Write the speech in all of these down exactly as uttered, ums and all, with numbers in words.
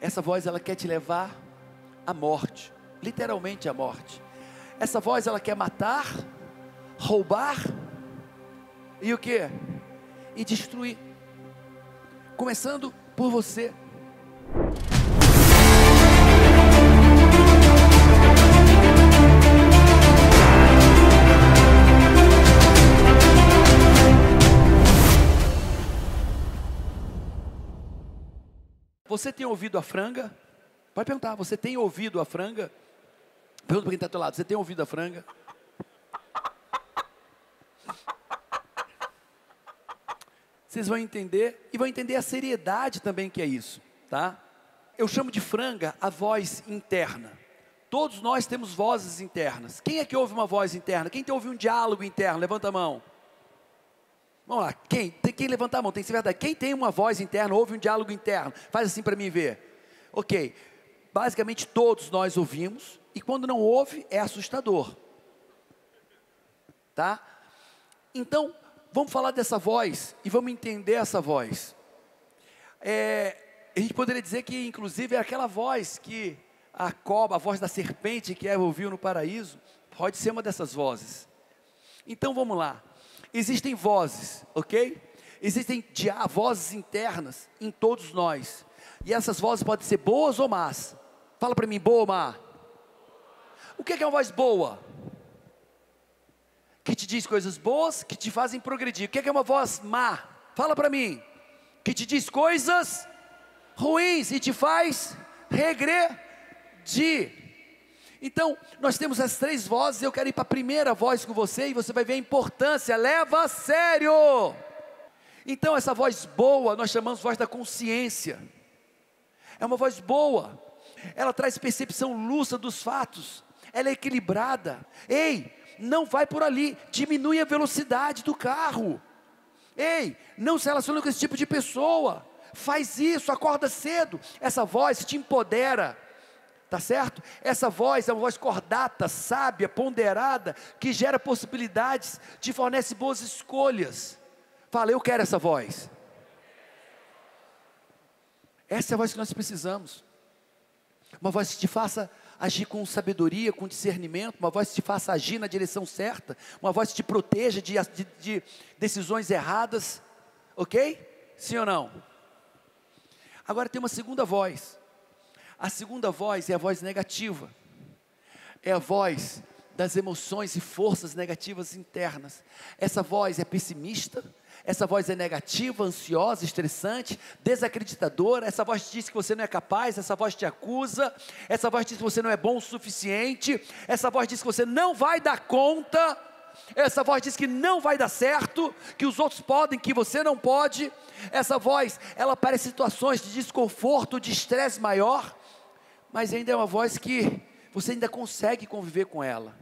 Essa voz, ela quer te levar à morte, literalmente à morte. Essa voz, ela quer matar, roubar e o que? E destruir, começando por você. Você tem ouvido a franga? Pode perguntar, você tem ouvido a franga? Pergunta para quem está ao teu lado, você tem ouvido a franga? Vocês vão entender, e vão entender a seriedade também que é isso, tá? Eu chamo de franga a voz interna. Todos nós temos vozes internas. Quem é que ouve uma voz interna? Quem tem ouvido um diálogo interno? Levanta a mão. Vamos lá, quem, tem, quem levantar a mão, tem que ser verdade. Quem tem uma voz interna, ouve um diálogo interno, faz assim para mim ver. Ok, basicamente todos nós ouvimos, e quando não ouve, é assustador. Tá? Então, vamos falar dessa voz, e vamos entender essa voz. É, a gente poderia dizer que, inclusive, é aquela voz que a cobra, a voz da serpente que Eva ouviu no paraíso, pode ser uma dessas vozes. Então, vamos lá. Existem vozes, ok? Existem vozes internas em todos nós. E essas vozes podem ser boas ou más. Fala para mim, boa ou má? O que é uma voz boa? Que te diz coisas boas, que te fazem progredir. O que é uma voz má? Fala para mim. Que te diz coisas ruins e te faz regredir. Então, nós temos as três vozes, eu quero ir para a primeira voz com você, e você vai ver a importância, leva a sério. Então, essa voz boa, nós chamamos voz da consciência. É uma voz boa, ela traz percepção lúcida dos fatos, ela é equilibrada. Ei, não vai por ali, diminui a velocidade do carro. Ei, não se relaciona com esse tipo de pessoa, faz isso, acorda cedo. Essa voz te empodera. Tá certo? Essa voz é uma voz cordata, sábia, ponderada, que gera possibilidades, te fornece boas escolhas. Fala, eu quero essa voz. Essa é a voz que nós precisamos. Uma voz que te faça agir com sabedoria, com discernimento, uma voz que te faça agir na direção certa, uma voz que te proteja de, de, de decisões erradas. Ok? Sim ou não? Agora tem uma segunda voz. A segunda voz é a voz negativa, é a voz das emoções e forças negativas internas. Essa voz é pessimista, essa voz é negativa, ansiosa, estressante, desacreditadora, essa voz te diz que você não é capaz, essa voz te acusa, essa voz diz que você não é bom o suficiente, essa voz diz que você não vai dar conta, essa voz diz que não vai dar certo, que os outros podem, que você não pode. Essa voz, ela aparece em situações de desconforto, de estresse maior, mas ainda é uma voz que você ainda consegue conviver com ela.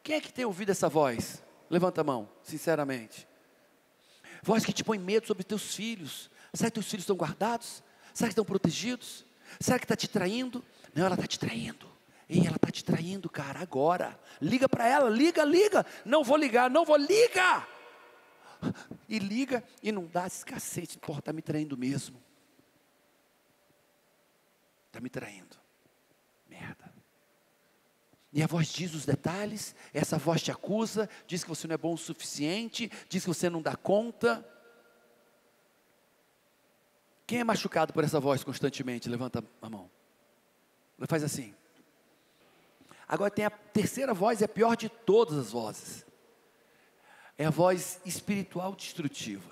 Quem é que tem ouvido essa voz? Levanta a mão, sinceramente. Voz que te põe medo sobre teus filhos. Será que teus filhos estão guardados? Será que estão protegidos? Será que está te traindo? Não, ela está te traindo. Ei, ela está te traindo, cara, agora. Liga para ela, liga, liga. Não vou ligar, não vou, liga. E liga e não dá esse cacete. Porra, está me traindo mesmo. Está me traindo. Merda. E a voz diz os detalhes, essa voz te acusa, diz que você não é bom o suficiente, diz que você não dá conta. Quem é machucado por essa voz constantemente? Levanta a mão. Faz assim. Agora tem a terceira voz, é a pior de todas as vozes. É a voz espiritual destrutiva.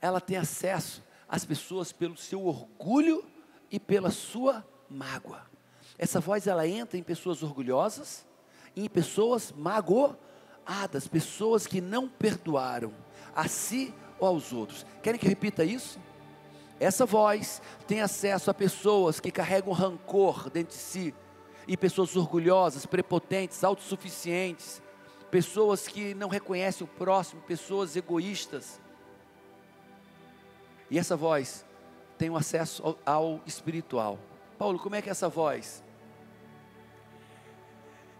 Ela tem acesso às pessoas pelo seu orgulho e pela sua mágoa. Essa voz, ela entra em pessoas orgulhosas, em pessoas magoadas, pessoas que não perdoaram a si ou aos outros. Querem que eu repita isso? Essa voz tem acesso a pessoas que carregam rancor dentro de si, e pessoas orgulhosas, prepotentes, autossuficientes, pessoas que não reconhecem o próximo, pessoas egoístas. E essa voz tem um acesso ao, ao espiritual. Paulo, como é que é essa voz?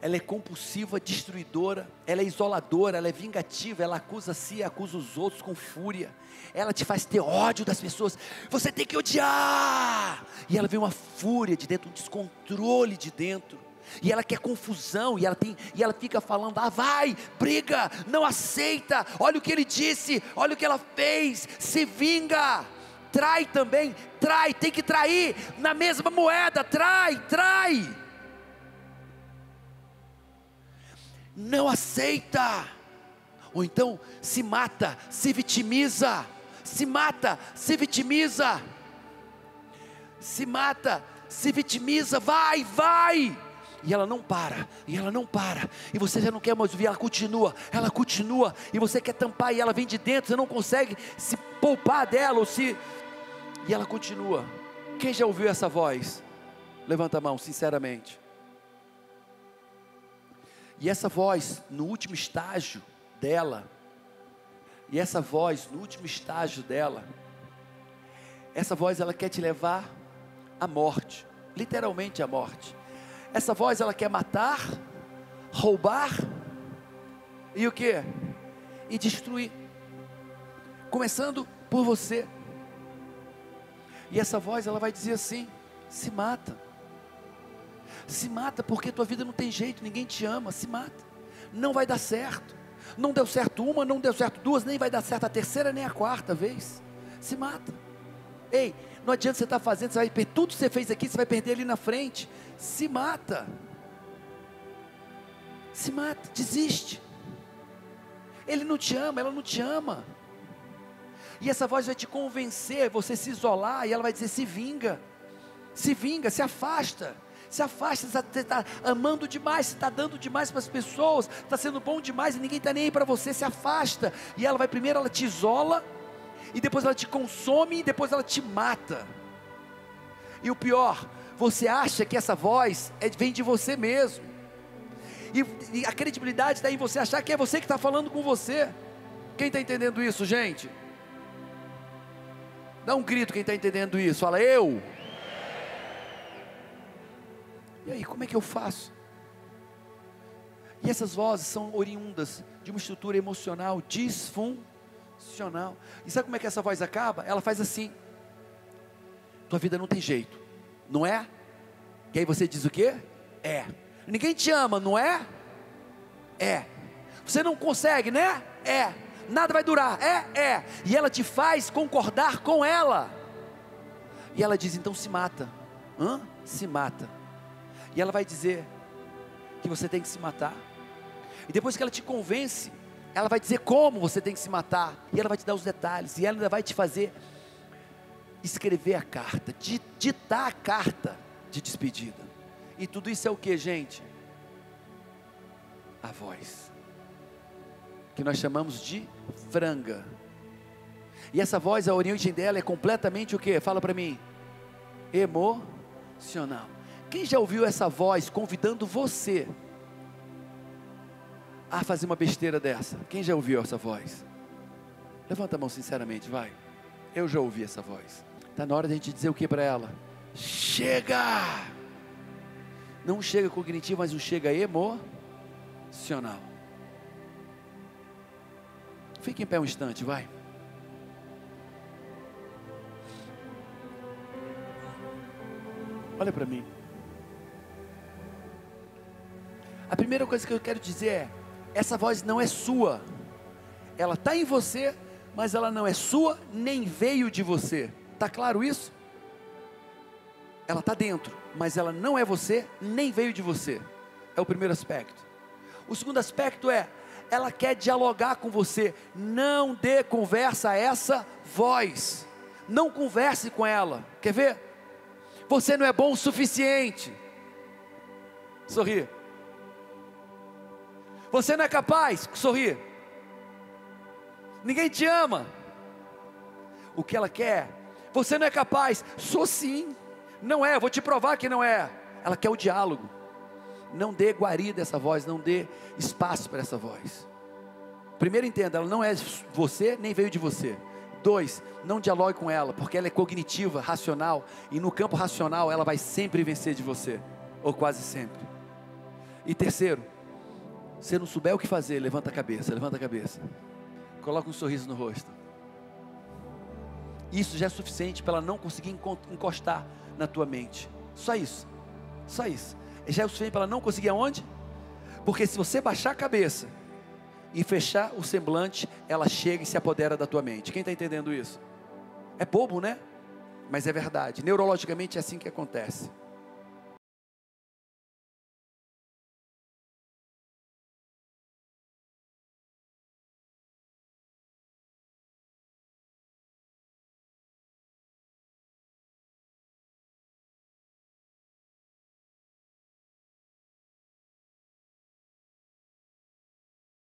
Ela é compulsiva, destruidora, ela é isoladora, ela é vingativa, ela acusa a si, acusa os outros com fúria, ela te faz ter ódio das pessoas, você tem que odiar, E ela vê uma fúria de dentro, um descontrole de dentro. E ela quer confusão, e ela, tem, e ela fica falando, ah vai, briga, não aceita, olha o que ele disse, olha o que ela fez, se vinga, trai também, trai, tem que trair, na mesma moeda, trai, trai, não aceita, ou então se mata, se vitimiza, se mata, se vitimiza, se mata, se vitimiza, vai, vai, e ela não para, e ela não para, e você já não quer mais ouvir, ela continua, ela continua, e você quer tampar, e ela vem de dentro, você não consegue se poupar dela, ou se, e ela continua. Quem já ouviu essa voz? Levanta a mão, sinceramente. E essa voz, no último estágio dela, e essa voz, no último estágio dela, essa voz, ela quer te levar à morte, literalmente à morte. Essa voz, ela quer matar, roubar, e o que? E destruir, começando por você. E essa voz, ela vai dizer assim, se mata, se mata, porque tua vida não tem jeito, ninguém te ama, se mata, não vai dar certo, não deu certo uma, não deu certo duas, nem vai dar certo a terceira, nem a quarta vez, se mata. Ei, não adianta você estar fazendo, você vai perder, tudo que você fez aqui, você vai perder ali na frente, se mata, se mata, desiste, ele não te ama, ela não te ama, e essa voz vai te convencer, você se isolar, e ela vai dizer, se vinga, se vinga, se afasta, se afasta, você está amando demais, você está dando demais para as pessoas, está sendo bom demais, e ninguém está nem aí para você, se afasta, e ela vai, primeiro ela te isola, e depois ela te consome, e depois ela te mata, e o pior, você acha que essa voz é, vem de você mesmo, e, e a credibilidade está em você achar que é você que está falando com você. Quem está entendendo isso, gente? Dá um grito quem está entendendo isso, fala eu, e aí como é que eu faço? E essas vozes são oriundas de uma estrutura emocional disfuncional. E sabe como é que essa voz acaba? Ela faz assim, tua vida não tem jeito, não é? E aí você diz o quê? É, ninguém te ama, não é? É, você não consegue, né? É, nada vai durar, é, é, e ela te faz concordar com ela, e ela diz, então se mata. Hã? Se mata, e ela vai dizer que você tem que se matar, e depois que ela te convence, ela vai dizer como você tem que se matar, e ela vai te dar os detalhes, e ela ainda vai te fazer escrever a carta, ditar a carta de despedida, e tudo isso é o que, gente? A voz, que nós chamamos de franga, e essa voz, a origem dela é completamente o que? Fala para mim, emocional. Quem já ouviu essa voz convidando você a fazer uma besteira dessa? Quem já ouviu essa voz? Levanta a mão sinceramente, vai. Eu já ouvi essa voz. Está na hora de a gente dizer o que para ela? Chega! Não chega cognitivo, mas um chega emocional. Fique em pé um instante, vai. Olha para mim. A primeira coisa que eu quero dizer é, essa voz não é sua, ela está em você, mas ela não é sua, nem veio de você, está claro isso? Ela está dentro, mas ela não é você, nem veio de você, é o primeiro aspecto. O segundo aspecto é, ela quer dialogar com você, não dê conversa a essa voz, não converse com ela, quer ver? Você não é bom o suficiente, sorri. Você não é capaz, sorrir. Ninguém te ama. O que ela quer? Você não é capaz, sou sim. Não é, vou te provar que não é. Ela quer o diálogo. Não dê guarida a essa voz, não dê espaço para essa voz. Primeiro, entenda, ela não é você, nem veio de você. Dois, não dialogue com ela, porque ela é cognitiva, racional, e no campo racional ela vai sempre vencer de você, ou quase sempre. E terceiro, se não souber o que fazer, levanta a cabeça, levanta a cabeça, coloca um sorriso no rosto, isso já é suficiente para ela não conseguir encostar, na tua mente. Só isso, só isso. Já é o suficiente para ela não conseguir aonde? Porque se você baixar a cabeça e fechar o semblante, ela chega e se apodera da tua mente. Quem está entendendo isso? É bobo, né? Mas é verdade. Neurologicamente é assim que acontece.